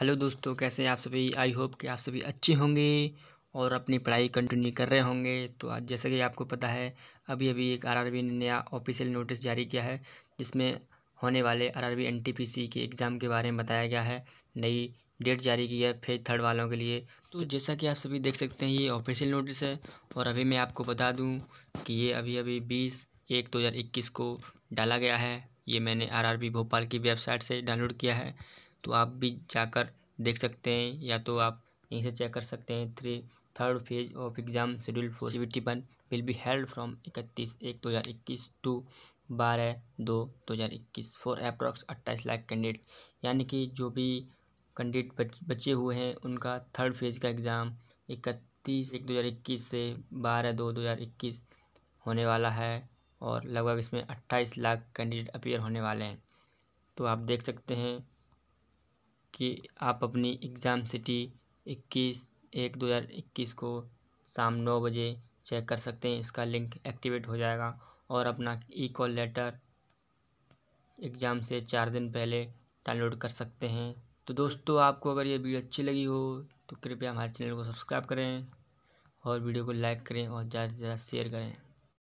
Hello दोस्तों, कैसे हैं आप सभी। आई होप कि आप सभी अच्छे होंगे और अपनी पढ़ाई कंटिन्यू कर रहे होंगे। तो आज जैसा कि आपको पता है, अभी अभी एक आरआरबी ने नया ऑफिशियल नोटिस जारी किया है जिसमें होने वाले आरआरबी एनटीपीसी के एग्ज़ाम के बारे में बताया गया है। नई डेट जारी की है फेज थर्ड वालों के लिए। तो जैसा कि आप सभी देख सकते हैं, ये ऑफिशियल नोटिस है। और अभी मैं आपको बता दूँ कि ये अभी 20/1/2021 को डाला गया है। ये मैंने आरआरबी भोपाल की वेबसाइट से डाउनलोड किया है, तो आप भी जाकर देख सकते हैं, या तो आप यहीं से चेक कर सकते हैं। Third phase of exam schedule 4 CBT 1 will be held from 31/1/2021 to 12/2/2021 for approx 28 lakh candidate. यानी कि जो भी कैंडिडेट बचे हुए हैं उनका थर्ड फेज का एग्ज़ाम 31/1/2021 से 12/2/2021 होने वाला है और लगभग इसमें 28 लाख कैंडिडेट अपीयर होने वाले हैं। तो आप देख सकते हैं कि आप अपनी एग्ज़ाम सिटी 21/1/2021 को शाम 9 बजे चेक कर सकते हैं। इसका लिंक एक्टिवेट हो जाएगा और अपना ई कॉल लेटर एग्ज़ाम से 4 दिन पहले डाउनलोड कर सकते हैं। तो दोस्तों, आपको अगर ये वीडियो अच्छी लगी हो तो कृपया हमारे चैनल को सब्सक्राइब करें और वीडियो को लाइक करें और ज़्यादा से ज़्यादा शेयर करें।